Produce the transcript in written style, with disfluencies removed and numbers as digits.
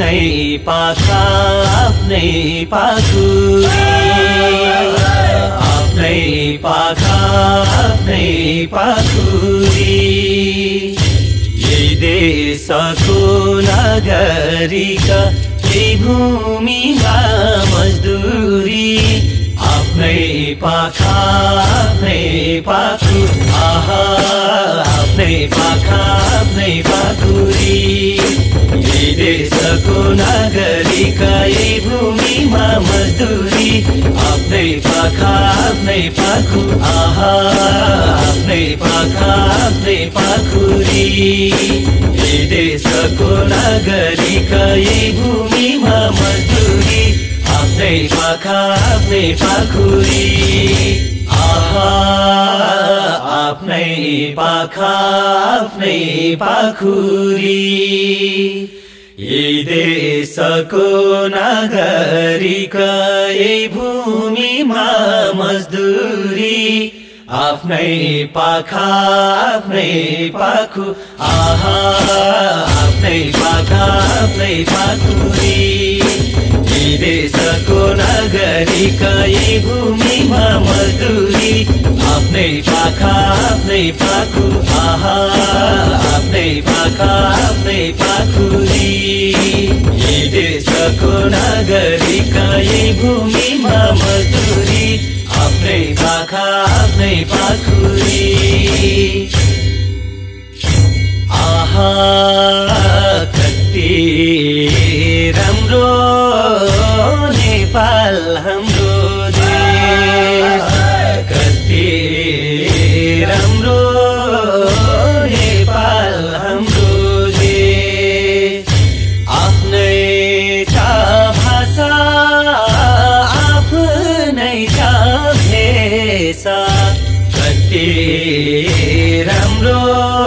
आफ्नै पासा आफ्नै पाखुरी आफ्नै पाखा आफ्नै पाखुरी यही देशको नागरिक यही भूमिमा मजदुरी आफ्नै पाखा आफ्नै पाखु आहा आफ्नै पाखा आफ्नै पाखुरी यही देशको नागरिक यही भूमिमा मजदुरी आफ्नै पाखा आफ्नै पाखु आहा आफ्नै पाखा आफ्नै पाखुरी यही देशको नागरिक यही भूमिमा मजदुरी आफ्नै पाखा आफ्नै पाखुरी आहा आफ्नै पाखा आफ्नै पाखुरी यही देशको नागरिक यही भूमिमा मजदुरी आफ्नै पाखा आफ्नै पाखु आहा आफ्नै पाखा आफ्नै पाखुरी यही देशको नागरिक यही भूमिमा मजदुरी आफ्नै पाखा आफ्नै पाखु आहा आफ्नै पाखा आफ्नै पाखुरी यही देशको नागरिक यही भूमिमा मजदुरी आफ्नै पाखा आफ्नै पाखुरी आहा कति राम्रो नेपाल हाम्रो देश कति राम्रो नेपाल हाम्रो देश आफ्नै छ भाषा आफ्नै छ भेष कति राम्रो